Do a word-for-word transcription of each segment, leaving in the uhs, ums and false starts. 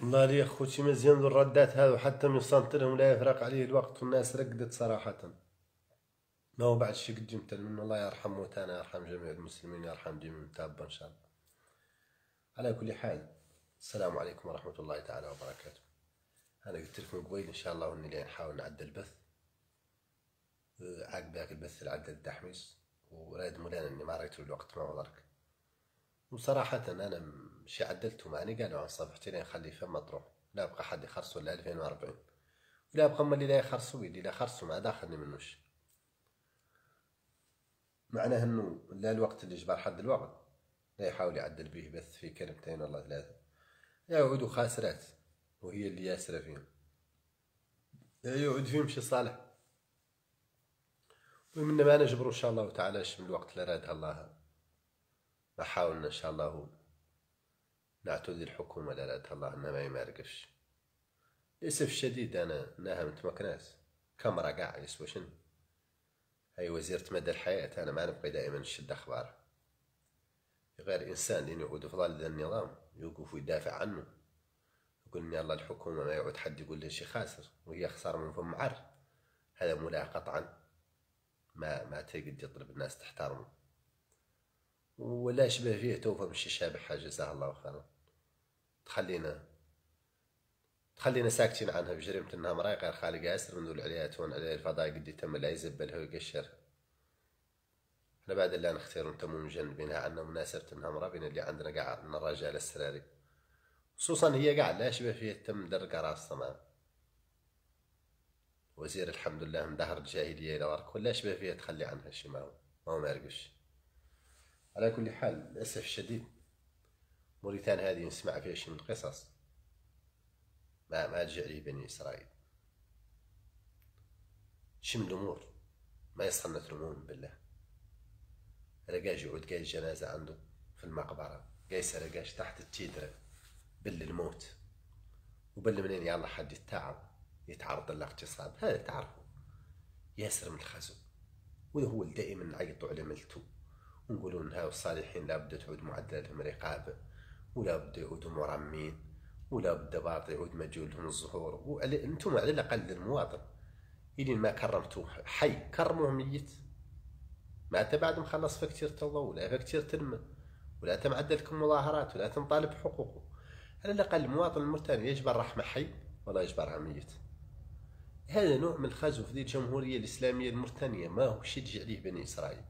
والله يا خوتي مزيان الردات هذو حتى من صنترهم لا يفرق عليه الوقت والناس رقدت صراحة. ما هو بعد شي قد يمتل منه، الله يرحم موتانا، يرحم جميع المسلمين، يرحم جميع المتابعة إن شاء الله. على كل حال السلام عليكم ورحمة الله تعالى وبركاته. أنا قلت لكم قبيل إن شاء الله إني اللي نحاول نعدل البث عقب ذاك البث اللي عدل التحميص، وراد مولانا إني ما رأيت الوقت ما وضرك. وصراحة أنا شي عدلته معني قالوا عن صفحتي لين خلي فم مطروح، لا بقى حد يخرصوا إلا ألفين وأربعين، ولا بقى ما اللي لا يخرصوا اللي لا خرصوا ما داخلني منوش. معناه إنه لا الوقت اللي جبر حد الوقت لا يحاول يعدل به بث في كلمتين والله ثلاثة لا يعودوا خاسرات، وهي اللي ياسرة فيهم لا يعود فيهم شي صالح. ومن ما نجبروا إن شاء الله تعالى من الوقت اللي رادها الله حاولنا إن شاء الله نعتذر الحكومة لا الله إنها ما يمارقش. للأسف الشديد أنا ناهمت مكناس كاميرا قاع يسوى شنو هاي وزيرة مدى الحياة. أنا ما نبقي دائما نشد أخبار غير إنسان لين يعود في ظل ذا النظام يوقف ويدافع عنه يقول إن الله الحكومة ما يعود حد يقول له شي خاسر وهي خسارة من فم عر. هذا ملاها قطعا ما ما تقد يطلب الناس تحترمه ولا شبه فيه توفى مش شابه حاجة. جزاه الله خيرا تخلينا تخلينا ساكتين عنها بجريمة انها مراي غير خالق ياسر منذ عليها تون عليها الفضاء قد يتم لا يزبلها ويقشرها. احنا بعد اللي نختار نتم مجنبينها عنا مناسبة انها مرا بين اللي عندنا قاع نراجع على السراري، خصوصا هي قاع لا شبه فيه تم درقة راسها معها وزير الحمد لله مدهر الجاهلية إلى ورك ولا شبه فيه تخلي عنها شي ما هو ما هو مارقش. على كل حال للأسف الشديد موريتانيا هذه نسمع فيها شي من قصص ما ما تجي عليه بني إسرائيل شي من الأمور ما يصلنا تلومون بالله. رقاش يعود قاي الجنازة عنده في المقبرة قايس رقاش تحت التيدرة بل الموت وبل منين يلا حد يتعب يتعرض للاغتصاب. هذا تعرفه ياسر من الخزو وهو دائما نعيطوا على ملتو ونقولوا إن هاو الصالحين لابد تعود معدلاتهم رقابة ولا بد يعودوا مرمين ولا بد باطل يعود مجهولهم الظهور. وانتم على الأقل المواطن إلين ما كرمتوه حي كرموه ميت ما أنت بعد مخلص فكتير تضوء ولا فكتير تنمى ولا تمعدلكم مظاهرات ولا تنطالب حقوقه. على الأقل المواطن الموريتاني يجبر رحمه حي ولا يجبرها ميت. هذا نوع من الخزو في ذي الجمهورية الإسلامية الموريتانية ما هو شي تجي عليه بني إسرائيل.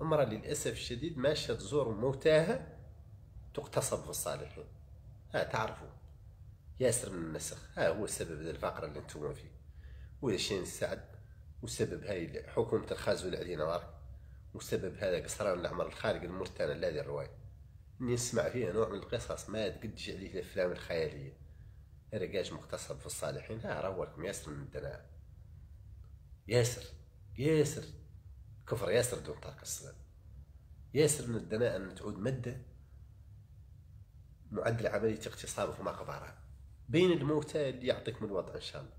المرأة للأسف الشديد ماشية تزور موتاها تقتصب في الصالحين. ها تعرفوا ياسر من النسخ ها هو السبب ذا الفقر اللي انتم فيه ولا شي نسعد وسبب هاي حكومة الخازو اللي علينا ورك وسبب هذا قصران العمر الخارج الموريتاني الذي الرواية اللي نسمع فيها نوع من القصص ما تقدش عليه الأفلام الخيالية. رجاج مقتصب في الصالحين ها راولكم ياسر من الدناء ياسر ياسر كفر ياسر دون ترك الصلاة ياسر من الدناءة أن تعود مدة معدل عملية اغتصابه في مقبرة بين الموتى اللي يعطيكم الوضع إن شاء الله.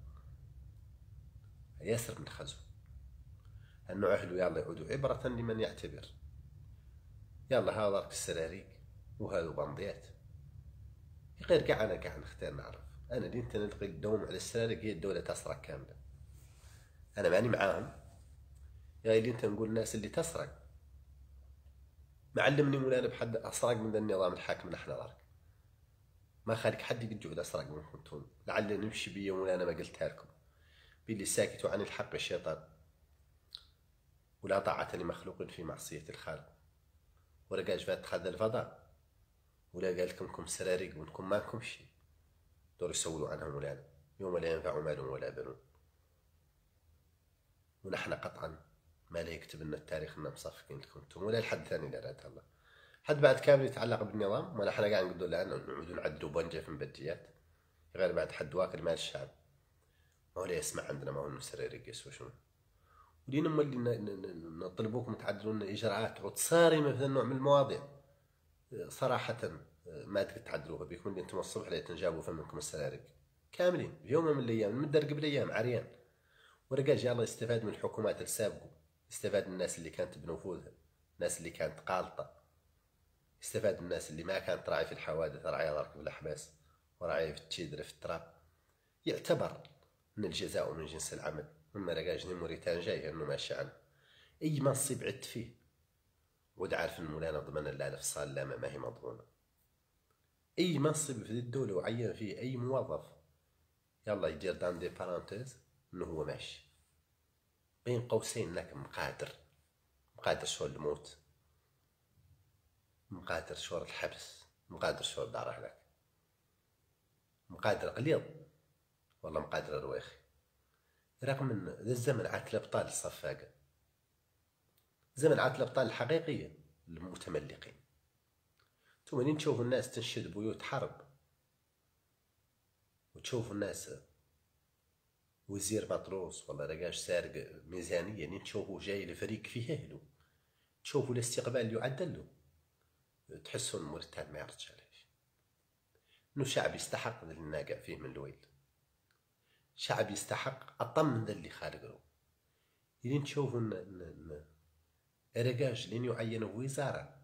ياسر من خزو أنه أهله يلا يعودوا عبرة لمن يعتبر يلا هذا ضرك السراريك وهذا بمضيات غير كاع. أنا كاع نختار نعرف أنا اللي أنت نلقي الدوم على السراريك هي الدولة تسرق كاملة. أنا ماني معاهم يا اللي انت نقول الناس اللي تسرق ما علمني مولانا بحد اسرق من ذا النظام الحاكم نحن دارك ما خالك حد يقد يعود اسرق منكم انتم. لعل نمشي بيا مولانا ما قلتها لكم باللي ساكت عن الحق الشيطان ولا طاعة لمخلوق في معصية الخالق. ورقاش فات تخذ الفضاء ولا قال لكم كم سراريق وانكم ماكم شي دور يسولوا عنها مولانا يوم لا ينفع مال ولا بنون. ونحن قطعا ما لا يكتب لنا التاريخ إننا مصفقين لكم انتم ولا لحد ثاني إلا راد الله حد بعد كامل يتعلق بالنظام. ولا حنا قاعد نقولوا لا نعودوا نعدوا بنجة في مبديات غير بعد حد واكل مال الشعب ما هو لا يسمع عندنا ما هو إنه سريري قيس وشنو ولين نولي نطلبوكم تعدلوا لنا إجراءات عود صارمة في النوع من المواضيع صراحة ما تقدر تعدلوها بيكون اللي انتم الصبح لا تنجابوا فمنكم السراريك كاملين يوم من الأيام المدة قبل أيام عريان. ورجاج الله يستفاد من الحكومات السابقة استفاد من الناس اللي كانت بنفوذها الناس اللي كانت قالطة استفاد من الناس اللي ما كانت راعي في الحوادث راعي على ركب الأحباس وراعي في التيدري في التراب، يعتبر ان الجزاء من جنس العمل. مما لقاجني موريتان جاي انه ما شعن اي منصب عدت فيه، ود عارف ان مولانا ضمن اللعنه في الصاله ما هي مضمونه. اي منصب في الدوله وعين فيه اي موظف يلا يدير دان دي بارانتيز انه هو ماشي بين قوسين، لكن مقادر مقادر شهور الموت، مقادر شهور الحبس، مقادر شهور دار اهلك، مقادر قليض والله مقادر روايخي. رغم ان ذا الزمن عاد الابطال الصفاقه، زمن عاد الابطال الحقيقيه المتملقين. انتوما منين تشوفوا الناس تنشد بيوت حرب وتشوفوا الناس وزير مطروس والله رجاج سارق ميزانيه، منين تشوفوا جاي لفريق فيه اهله، تشوفوا الاستقبال اللي يعدل له، تحسوا موريتانيا ما يعرفش علاش انه شعب يستحق اللي ناقع فيه من الويل، شعب يستحق الطمن ذا اللي خالقلو. لين تشوفوا الرجاج لين يعينوا وزاره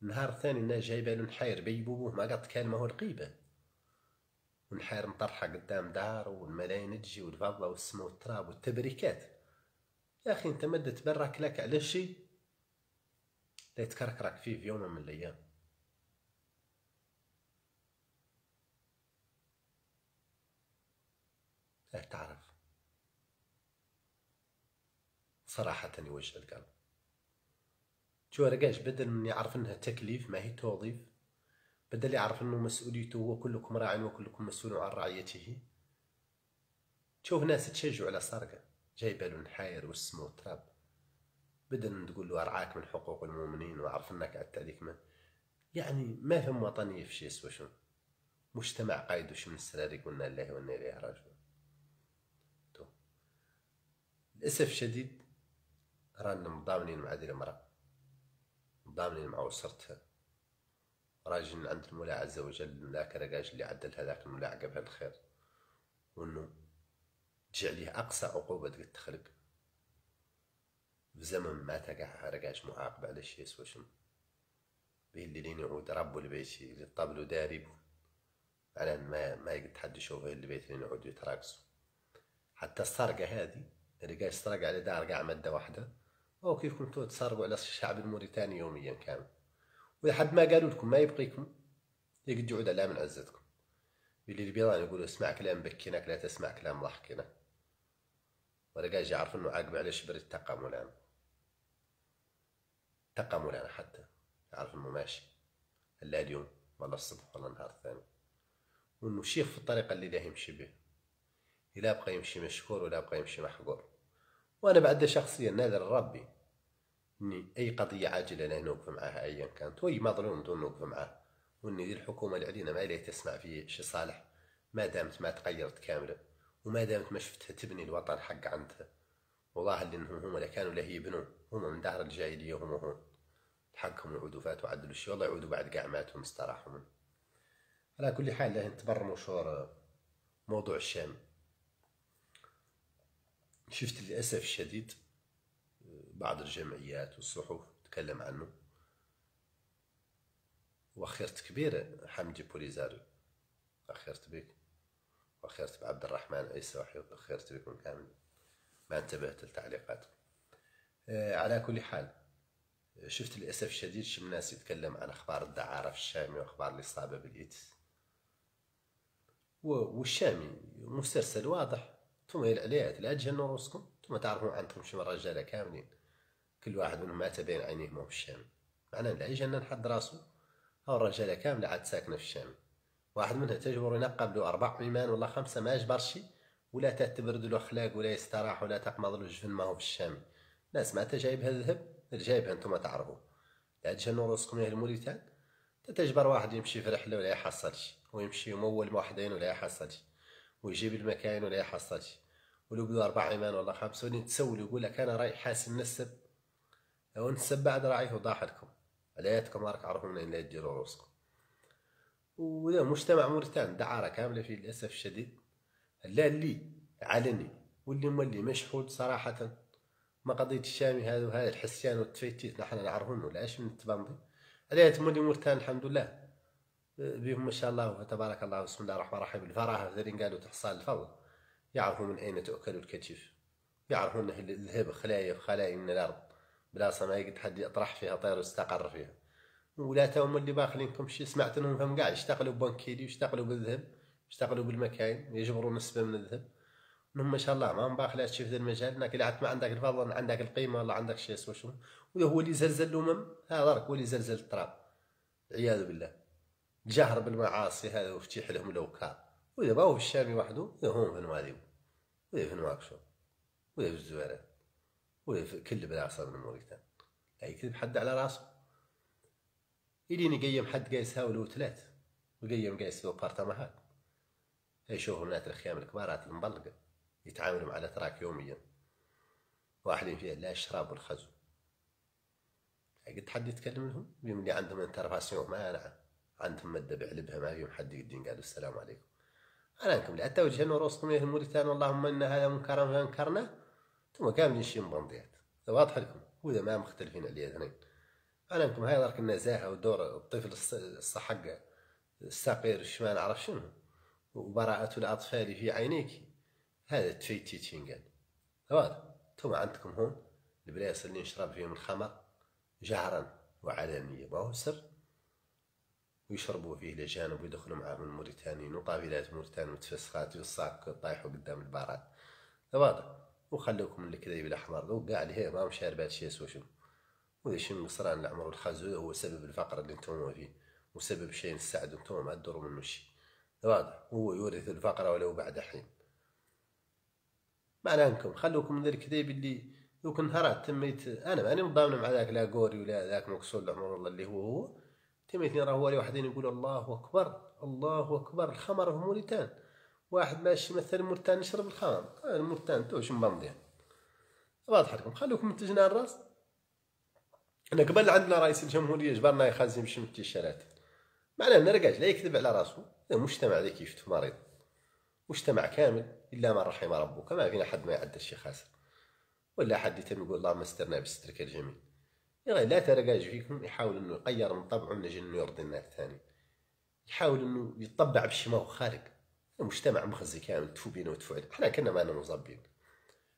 نهار ثاني الناس جايبه له نحاير بيبوبوه ما قط كلمه والقيبه، ونحاير مطرحه قدام دار والملايين تجي والفضه والسما والتراب والتبريكات. يا اخي انت مد تبرك لك على شي لا يتكركرك فيه في يوم من الايام. لا تعرف صراحة يوجع القلب. شو رجاج بدل من يعرف انها تكليف ما هي توظيف، بدل يعرف انه مسؤوليته هو كلكم راع وكلكم مسؤول عن رعيته، تشوف ناس تشجعوا على سرقة جايبه له نحاير والسم والتراب، بدل من تقول له ارعاك من حقوق المؤمنين واعرف انك عدت عليك ما يعني ما فهم وطنية في شي سوى شنو مجتمع قايد وش من السراريق وانا لله وانا اليه راجعون. للأسف الشديد رانا مضامنين مع هذه المرأة، مضامنين مع أسرتها، راجعين عند المولى عز وجل ذاك الرجاج اللي عدلها ذاك المولى عقبها الخير، وأنه تجعليه أقصى عقوبة تقد تخلق في زمن ما تقع رجاج معاقب على شي يسوى شنو بيه اللي لين يعود ربو لبيته اللي طبلو داربو على ما ما يقد حد يشوفه اللي بيت لين يعود يتراقصو. حتى السرقة هذه اللي قاعد يسرق على دار كاع ماده واحده، او كيفكم انتو تسرقوا على الشعب الموريتاني يوميا كامل، ولحد ما قالوا لكم ما يبقيكم يقد يعود على من عزتكم. اللي البيضان يقولوا اسمع كلام بكيناك لا تسمع كلام ضحكيناك، ولا قاعد يعرف انه عاقب على شبر التقى مولانا، تقى مولانا حتى يعرف انه ماشي لا اليوم ولا الصبح ولا النهار الثاني، وانه شيخ في الطريقه اللي لا يمشي به، لا بقى يمشي مشكور ولا بقى يمشي محقور. وانا بعد شخصيا نادر ربي اني اي قضيه عاجله لا نوقف معها ايا كانت، واي مظلوم دون نوقف معاه، وان ذي الحكومه اللي علينا ما لها تسمع في شي صالح ما دامت ما تغيرت كامله، وما دامت ما شفتها تبني الوطن حق عندها. والله اللي انهم هما لا كانوا لا يبنون، هما من دهر الجاهليه هما هون حقهم يعودوا فات وعدلوا الشي، والله يعودوا بعد كاع ماتهم استراحوا. على كل حال لا نتبرموا شور موضوع الشام. شفت للأسف الشديد بعض الجمعيات والصحف تكلم عنه، وخيرت كبيرة حمدي بوليزاريو، وخيرت بك وخيرت بعبد الرحمن عيسى، وخيرت بكم كامل ما انتبهت لتعليقاتكم. آه على كل حال شفت للأسف الشديد شي من الناس يتكلم عن أخبار الدعارة في الشامي وأخبار الإصابة بالإيدز، والشامي مسلسل واضح ثم العليات لا تجنوا راسكم، ثم تعرفون عندكم شي رجاله كاملين كل واحد منهم مات بين عينيه ما هو في الشام، معناه لا يجنن حد راسو. هاو الرجاله كامله عاد ساكنه في الشام، واحد منها تجبر ينقب له اربع عمان ولا خمسه ما يجبرش، ولا تتبرد له اخلاق ولا يستراح ولا تقمض له جفن ما هو في الشام. ناس ما تجايبها الذهب جايبها انتم تعرفوا، لا تجنوا راسكم يا الموريتان. تتجبر واحد يمشي في رحله ولا يحصلش، ويمشي يمول واحدين ولا يحصلش، ويجيب المكاين ولا يحصلش، ولو بدو أربع عمان ولا خمسة ولين تسول يقول لك أنا راي حاسم نسب، لو نسب بعد راعيه وضاح لكم، علياتكم راك عرفوا منين لا تديروا روسكم. وذا مجتمع موريتان دعارة كاملة فيه للأسف الشديد، لا اللي علني واللي مولي مشحود صراحة. ما قضية الشامي هذا وهذا الحسيان والتفيتيت نحن نعرفون ولا اش من التبنضي، عليها تمولي موريتان الحمد لله بهم ما شاء الله تبارك الله بسم الله الرحمن الرحيم. الفراهة ذين قالوا تحصل الفضل، يعرفوا من أين تؤكل الكتف، يعرفوا أنه الذهب خلايا خلايا من الأرض بلاصة ما يقدر حد يطرح فيها طير ويستقر فيها. ولاتهم اللي باخلينكم شي سمعت انهم فهم قاع يشتغلوا ببنكيلي ويشتغلوا بالذهب يشتغلوا بالمكاين يجبروا نسبة من الذهب. انهم ما شاء الله ما هم باخلات شي في ذا المجال، لكن عاد ما عندك الفضل عندك القيمة ولا عندك شي سوا شنو. وهو اللي زلزل الأمم، هذا راك هو اللي زلزل التراب والعياذ بالله. جهر بالمعاصي هذا وفتيح لهم الأوكار، وإذا باهو في الشام وحده وإذا هم في نواديو وإذا في نواكشوط وإذا في الزوارات وإذا في كل بلاصة من موريتانيا. لا يكذب حد على راسه. يدين يقيم حد قايس هاولو ثلاث ويقيم قايس في أبارتماهات، يشوفوا بنات الخيام الكبارات المبلقة يتعاملوا مع الأتراك يوميا واحلين فيها لا الشراب والخزو. قد حد يتكلم لهم بهم اللي عندهم انترفاسيون مانعة عندهم مادة بعلبها ما فيهم حد يقدين قالوا السلام عليكم. أنا لكم لا توجهنوا رؤوسكم إلى موريتانيا اللهم إن هذا منكر فأنكرناه. انتم كاملين شي مبنديات، واضح لكم وإذا ما مختلفين عليه اثنين. أنا لكم هاي درك النزاهة ودور الطفل الصحقة الصغير الشمال نعرف شنو وبراءة الأطفال في عينيك، هذا تفيتي تينقال واضح. انتم عندكم هون البلايص اللي نشرب فيهم الخمر جهرا وعلانية ماهو سر، ويشربوا فيه لجانب ويدخلوا معاه من موريتانيين وطابلات موريتانيين متفسخات ويصاك طايحوا قدام البارات واضح. وخلوكم من الكذيب الاحمر وكاع اللي هي ماهم شاربات شي سوا شنو. وهذا الشيء من قصران العمر والخزو هو سبب الفقر اللي نتوما فيه وسبب شيء نسعد نتوما ما تدوروا منه شي واضح. هو يورث الفقر ولو بعد حين. معناها انكم خلوكم من ذا الكذيب اللي لو كان نهارات تميت انا ماني متضامن مع ذاك لا كوري ولا ذاك مكسور العمر والله اللي هو هو تميتني راه هو وحدين يقولوا الله اكبر الله اكبر الخمر في موريتان. واحد ماشي مثلا موريتان يشرب الخمر موريتان توش مبمضيان واضح لكم. خلوكم من تجنان الراس. انا قبل عندنا رئيس الجمهوريه جبرنا يخزن يمشي من التيشيرات، معناه ما رقاش لا يكذب على راسه. المجتمع ذاك يشوف مريض مجتمع كامل الا من رحم ربك، ما فينا حد ما يعدل شي خاسر ولا حد يتم يقول اللهم استرنا بسترك الجميل. يعني لا ترقاج فيكم يحاول انه يغير من طبعه من اجل انه يرضي الناس الثاني، يحاول انه يتطبع بشي ما هو خارق. المجتمع مخزي كامل تفو بينا وتفو علينا. حنا كنا مانا مزبين،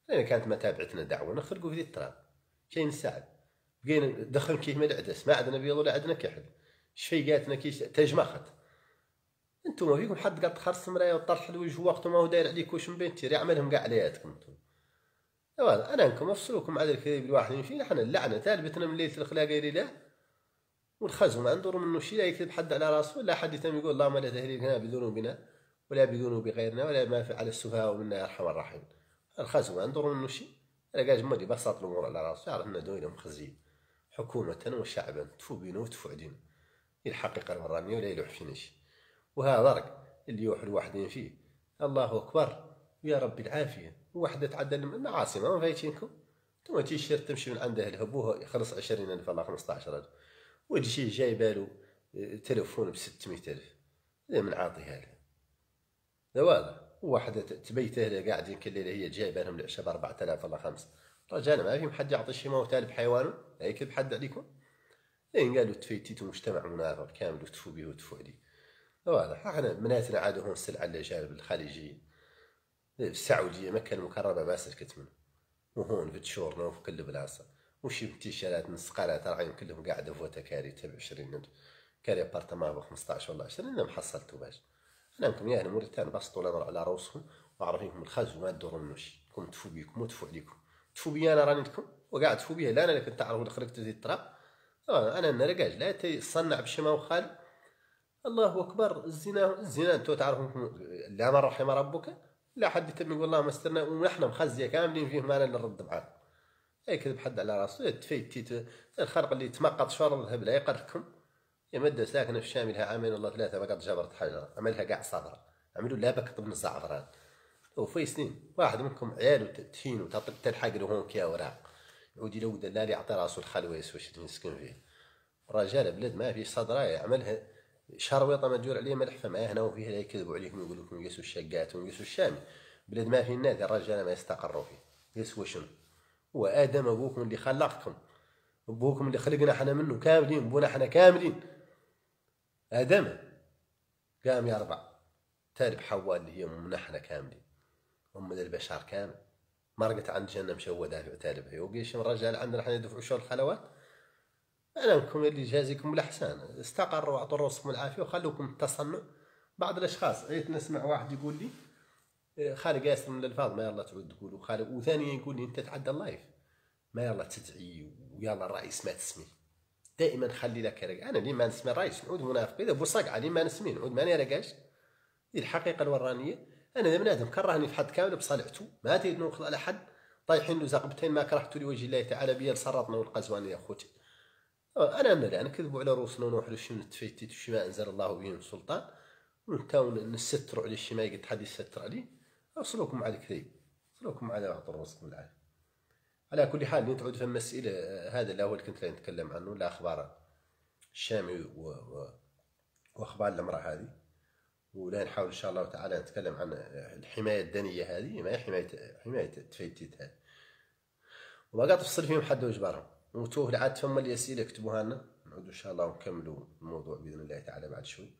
حنا كانت متابعتنا دعوه نخرقوا في ذي التراب شي نساعد بقينا دخل كيما العدس ما عندنا بيض ولا عندنا كحل شفيقاتنا كي تجمخت. انتم فيكم حد قال تخرص مرايه وطرح الوجه وقته ما هو داير عليك واش من بين تير يعملهم كاع علياتكم انتم. ايوا انا انكم افصلوكم على الكذب الواحد فينا. حنا اللعنه تالبتنا من ليله الخلاقه لله والخزو ما ندورو منو شي. لا يكذب حد على راسه ولا حد يتم يقول اللهم لا تهلكنا بذنوبنا ولا بذنوب غيرنا ولا ما فعل السفهاء منا يا ارحم الراحمين. الخزو ما ندورو منو شي. راه جمدي بساط الامور على راسه يعرف ان دوينهم مخزيين حكومه وشعبا تفو بينا وتفو علينا. الحقيقه المرانيه ولا يلوح فينا شي، وهذا رك اللي يوح الواحدين فيه الله اكبر يا رب العافيه. وحده تعدل المعاصي ما فايتينكم انتوما. تيشير تمشي من عندها الهبوه يخلص عشرين ألف ولا خمسطاش ألف، وتجي جاي بالو تليفون ب ستمية ألف من عاطيها لها لا واضح. وحده تبيته لها قاعد يمكن لها هي جايبه لهم العشاء ب أربعة آلاف ولا خمسة. رجال ما فيهم حد يعطي شي موتال بحيوانه. لا يكذب حد عليكم. لين قالوا تفيتيتوا مجتمع منافق كامل وتفو به وتفو عليه واضح. احنا بناتنا عادوا هون السلعه الاجانب الخليجيين السعودية مكة المكرمة ما سلكت منه، وهون في تشورنا وفي كل بلاصة وشي تيشيرات من سقالات راعيهم كلهم قاعدة فوا تكاري تبع عشرين كاري ابارتمان ب خمسطاش ولا عشرين ما حصلتو باش. أنا منكم يا أهل موريتانيا بسطوا الأمر على روسهم وعارفينكم الخزو ما تدوروا منو شي. كون تفو بيكم وتفو عليكم. تفو بي أنا راني لكم وقاعد تفو بيا لا أنا اللي كنت أعرف خرجت زي التراب. أنا النرقاج لا تصنع بشي ما هو خالق. الله أكبر الزنا الزنا أنتو تعرفون لا من رحم ربك لا حد يتم يقول الله ما استرنا ونحن مخزيه كاملين فيه ما لنا نرد معاه. اي كذب حد على راسه تفيتي الخرق اللي تمقط شر الذهب لا يقركم. يا مده ساكنه في الشام لها عامين والله ثلاثه ما قد جبرت حجره عملها كاع صدره عملوا لها بكط من الزعفران وفي سنين واحد منكم عياله تهين وتلحق له هون كي اوراق يعود يلو دلال يعطي راسه الخلويس واش يسكن فيه. رجال بلاد ما فيه صدره يعملها شرويطه ما تدور عليه ملحفه ما هنا وفيها لا يكذبوا عليكم يقول لكم يسوا الشقات ويسوا الشامي بلاد ما فيه الناس الرجال ما يستقروا فيه. يسوا شنو؟ هو ادم ابوكم اللي خلقكم ابوكم اللي خلقنا حنا منه كاملين بونا حنا كاملين. ادم قام يا ربع تارب حواء اللي هي منحنا كاملين أم البشر كامل مرقت عند جهنم مشودة تارب هيوقي شم رجال عندنا راح ندفعوا شو الخلوات أنا منكم اللي جازيكم الأحسان استقروا وأعطوا راسكم العافية وخلوكم تصنع بعض الأشخاص. عيت نسمع واحد يقول لي خالق ياسر من الفاض ما يلا تعود تقولوا خالق، وثانيا يقول لي أنت تعدى اللايف ما يلا تدعي ويلا الرئيس ما تسمي دائما خلي لك رجع. أنا ليه ما نسمي الرئيس نعود منافق إذا بوصقعة ليه ما نسمي نعود ماني رجعش الحقيقة الورانية. أنا ذا بنادم كرهني في حد كامل بصلعته ما تريد نوخذ على حد طايحين له زقبتين ما كرهته لوجه الله تعالى بيا لصرطنا والقزوان يا أخوتي. أنا أنا لا نكذبوا على روسنا ونوحلوا شي من التفيتيت وشي ما أنزل الله به من سلطان ونتاو نستروا على شي ما يقد حد يستر عليه. أوصلوكم على الكذب أوصلوكم على عطر راسكم العافية. على كل حال اللي تعود فما السئلة هذا اللي هو اللي كنت نتكلم عنه لا أخبار الشامي و... و... وأخبار المرأة هذه، ولا نحاول إن شاء الله تعالى نتكلم عن الحماية الدنية هذه ما هي حماية حماية التفيتيت هذه وما قاعد تفصل فيهم حد وجبرهم وتوه العاد فما اللي اسئله اكتبوها لنا نعود ان شاء الله ونكملوا الموضوع باذن الله تعالى بعد شوي.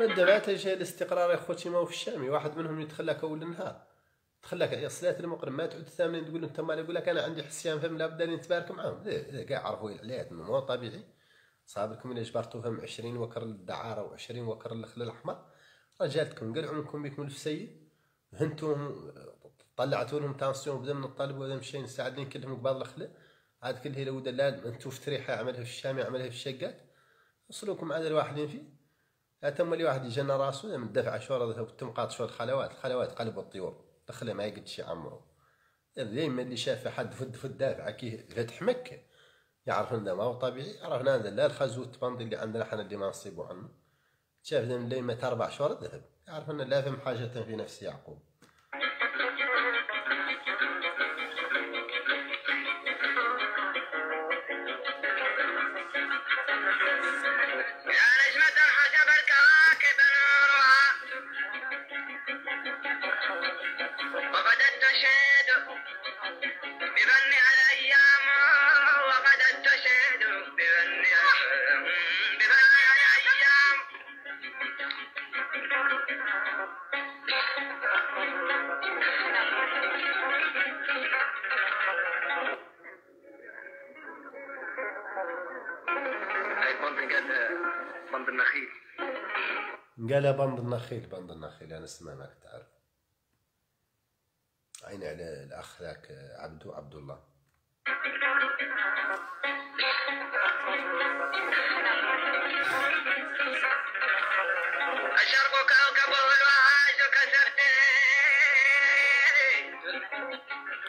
مادة ما تجي الاستقرار يا خوتي ما هو في الشامي واحد منهم يتخلاك اول النهار تخلاك صلاة المقرب ما تعود الثامنين تقول انت مالي يقول لك انا عندي حسيان فهم لابد اني نتبارك معاهم كاع عرفوا العلاج انه مو طبيعي صابركم اللي جبرتوا فهم عشرين وكر للدعاره وعشرين وكر للخل الاحمر رجالتكم قلعوا منكم بكم في السيد هنتوهم طلعتوا لهم تانسيون بدا من الطالب ولا مشينا ساعدين كلهم قبال الخل عاد كلها لو دلال انتو في تريحه عملها في الشامي عملها في الشقات وصلوكم عاد الواحدين فيه تم لي واحد يجنى راسو من الدفعه شو تمقاط شو الخلوات الخلوات قلبوا الطيور دخله ما يقدش يعمرو دايما اللي شاف حد فد في الدافعه كي فتح مكه يعرف انه ما هو طبيعي عرفنا لا الخازو التبندي اللي عندنا حنا اللي ما نصيبو عنه شاف من ليما تاع اربع شهور ذهب يعرف انه لا فهم حاجه في نفس يعقوب. قال بند النخيل بند النخيل انا اسمع مالك تعرف عيني على الاخ ذاك عبدو عبد الله. الشرق كوكبه الوهاج كسرته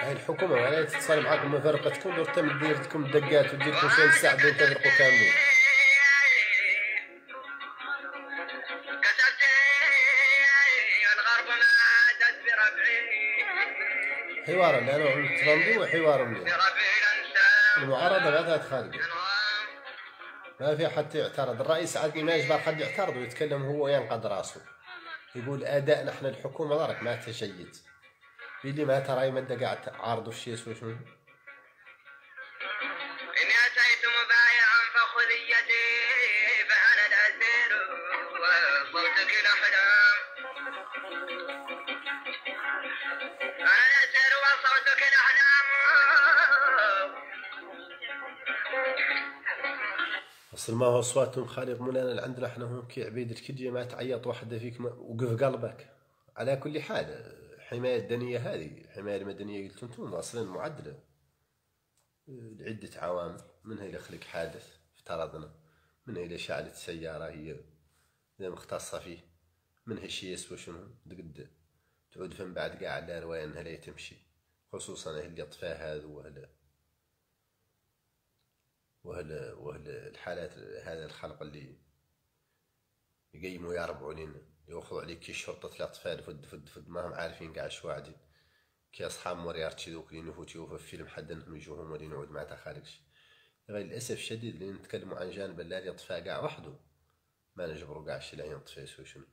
هاي الحكومه ولا تتصل معاكم مفارقتكم دور تم ديرتكم الدقات وديركم شويه تساعدوا تفرقوا كاملين. حوار لأنه الترندي وحوار مليح المعارضة غادي تخالف ما في حد يعترض الرئيس عادي ما يجبر حد يعترض ويتكلم هو ينقد راسه يقول أداء نحن الحكومة دارك ما تجيد اللي ما تراي مادة قاعد تعارضوا الشيء شو شنو إني أتيت مبايعا فخذ يدي فأنا الأسير وصوتك الأحلام صوتك الأحلام أصل ما هو أصواتهم خارق مولانا عندنا احنا هون كي عبيد الكدية ما تعيط وحدة فيك وقف قلبك. على كل حال حماية الدنية هذه الحماية المدنية قلت انتم أصلا معدلة لعدة عوامل منها إلى خلق حادث افترضنا منها إلى شعلة السيارة هي مختصة فيه من هالشي يسوى شنو تقد تعود فم بعد كاع على رواينها لا تمشي، خصوصا اللي طفاها هذا وهل وهل وهل الحالات هذا الخلق اللي يقيموا يربعوا لينا ياخذوا عليك كي شرطة الأطفال فد فد فد ماهم عارفين كاع شو واعدين كي أصحاب موريتانيا ذوك اللي نفوتيو في فيلم حد أنهم يجوهم ولي نعود مع تخارجش. غير للأسف الشديد اللي نتكلموا عن جانب اللي يطفى كاع وحده ما نجبرو كاع شي لا يطفى يسوى شنو،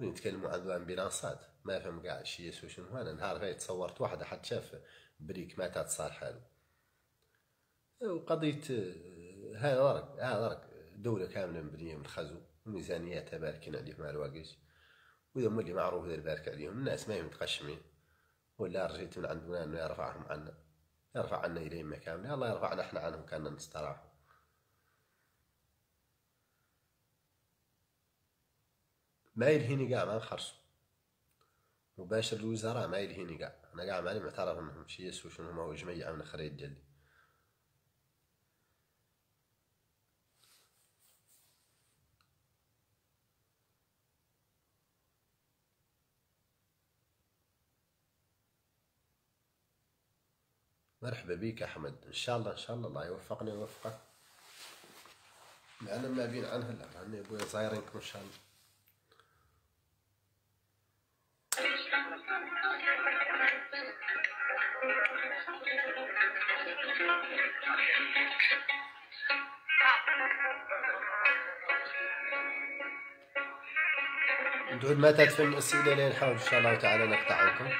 ونتكلموا عن الأمبيلانسات ما فهم كاع شي يسوى شنو. أنا نهار غير تصورت واحدة حد شاف بريك ماتت صار حالو وقضية هذا ضرك هذا ضرك دولة كاملة مبنية من خزو وميزانياتها باركين عليه مع الواقيش، وإذا مولي معروف إذا بارك عليهم الناس ما يمتقشمين ولا رجيت من عندنا أنه يرفعهم عنا، يرفع عنا إليهم مكاملة الله يرفعنا إحنا عنهم كأننا نستراحوا. ما يلهيني كاع ما نخرصوا مباشر الوزراء ما يلهيني كاع، أنا كاع ماني معترف أنهم شي يسوا شنو هما وجميع من خريط جلي. مرحبا بيك احمد، ان شاء الله ان شاء الله الله يوفقني ويوفقك. معنا ما بين عنها لا رانا بويا صايرينكم ان شاء الله. ندور ما تدفن الاسئله لين نحاول ان شاء الله تعالى نقطع عنكم.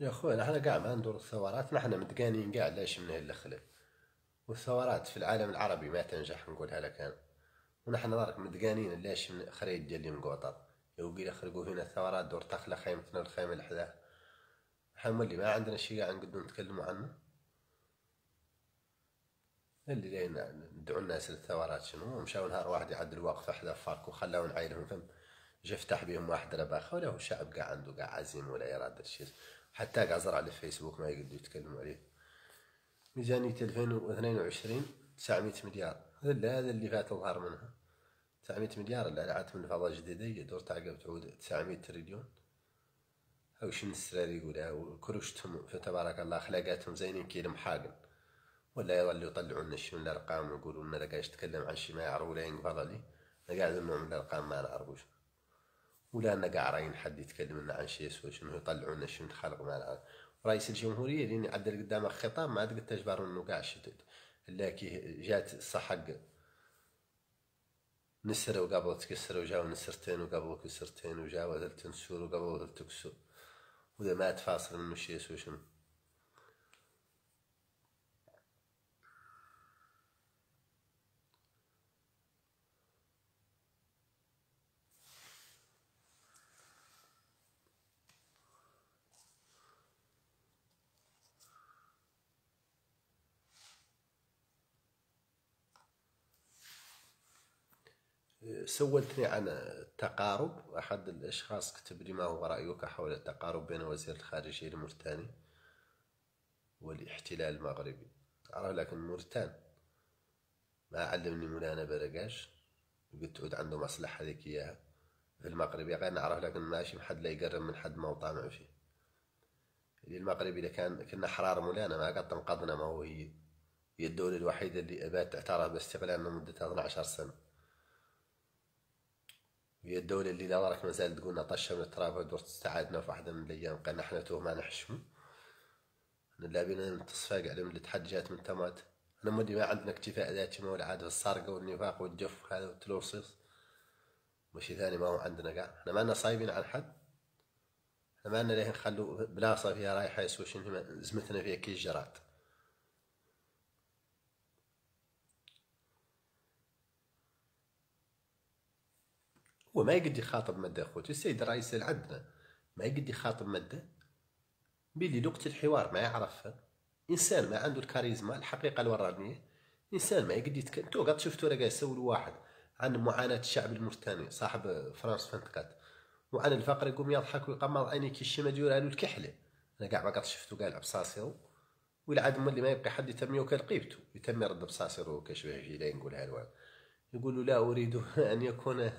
يا خويا نحنا كاع ما ندور الثورات، نحنا متقانين كاع لاش من الخلف، والثورات في العالم العربي ما تنجح نقولها لك انا، ونحنا راك متقانين لاش من خريط ديالي مقوطر يوقيلا خرقوا فينا الثورات دور تخلى خيمتنا الخيمه اللي حداها حنولي ما عندنا شي كاع نقدروا نتكلموا عنه. اللي لين ندعوا الناس للثورات شنو مشاو نهار واحد يعدل واقفه حدا فاك وخلاو نعايلهم فم جا فتح بهم واحد رباخه، ولا هو الشعب كاع عنده كاع عزيمه ولا اراده شي حتى قازر على الفيسبوك ما يقدروا يتكلموا عليه. ميزانية ألفين واثنين وعشرين تسعمية مليار، هذا هذا اللي فات ظهر منها تسعمية مليار اللي عادت من الفضاء الجديدة هي دور تعقب تعود تسعمية تريليون. أو شنو السراري يقولها وكروشتهم تبارك الله خلاقاتهم زينين كي المحاقن، ولا يظلوا يطلعوا لنا شي من الأرقام ويقولوا لنا لا كاش تتكلم عن شي ما يعرفوا لا ينقفض عليه، أنا قاعد نوع من الأرقام ما نعرفوش ولا أنا كاع راين حد يتكلم لنا عن شي يسوى شنو يطلعوا لنا شي نتخلق معاه. رئيس الجمهورية اللي عدل قدامك خطاب ما عاد قد تجبر انه كاع شتت، لا كي جات الصحق نسر وقبل تكسر وجاو نسرتين وقبل كسرتين وجاو هذا تنسور وقبل هذا تكسر، وإذا ما تفاصل منه شي يسوى شنو. سولتني عن التقارب، أحد الأشخاص كتب لي ما هو رأيك حول التقارب بين وزير الخارجية الموريتاني والاحتلال المغربي؟ أعرف لكن موريتان ما علمني مولانا برقاش قلت تعود عنده مصلحة هذيك إياها في المغربي غير نعرف، لكن ماشي محد لا يقرب من حد ما هو طامع فيه. اللي المغربي إذا كان كنا حرار مولانا ما قد تنقضنا، ما هو هي هي الدولة الوحيدة اللي أبات تعترف باستقلالنا مدة اثناش سنة، هي الدولة اللي لا راك مازال تقولنا طشة من التراب ودور تستعادنا في واحدة من الأيام قال نحنا توه ما نحشمو، حنا لاعبين نتصفاق على ملي تحد جات من تمات، أنا مولي ما عندنا اكتفاء ذاتي ما هو العاد في السرقة والنفاق والجف هذا والتلوصيص، ماشي ثاني ما هو عندنا كاع، حنا مالنا صايبين على حد، حنا مالنا ليه نخلو بلاصة فيها رايحة يسوى شنو زمتنا فيها كي الجراد. هو ما يقدر يخاطب مادة أخوتي، السيد الرئيس اللي عندنا ما يقدر يخاطب مادة، بلي لقت الحوار معاه عرف انسان ما عنده الكاريزما الحقيقه الورانيه، انسان ما يقدر يتكلم. تو قد شفتو راه قاعد يسول واحد عن معاناه الشعب الموريتاني صاحب فرنسا فانتقات وعن الفقر، يقوم يضحك ويقمر عيني كي الشمال يورالو الكحله. انا كاع ما قد شفتو قالع بصاصيرو والعاد ملي ما يبقى حد يتميو كالقيبتو يتم يرد بصاصيرو كشبه جيلين نقولها لوالد، يقول لا اريد ان يكون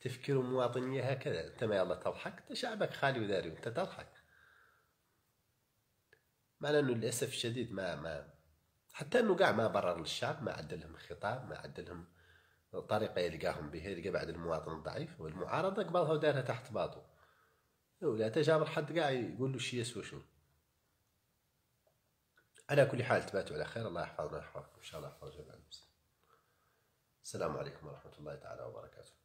تفكير مواطني هكذا. انت ما يلا تضحك، انت شعبك خالي وداري وانت تضحك. مع انه للاسف الشديد ما ما حتى انه كاع ما برر للشعب، ما عدلهم الخطاب، ما عدلهم طريقه يلقاهم بها، يلقى بعد المواطن الضعيف والمعارضه قبلها ودارها تحت باطو ولا تجابر حد كاع يقول له شي يسوى شو. على كل حال تباتوا على خير، الله يحفظنا ويحفظكم ان شاء الله، يحفظ جميع المسلمين. السلام عليكم ورحمه الله تعالى وبركاته.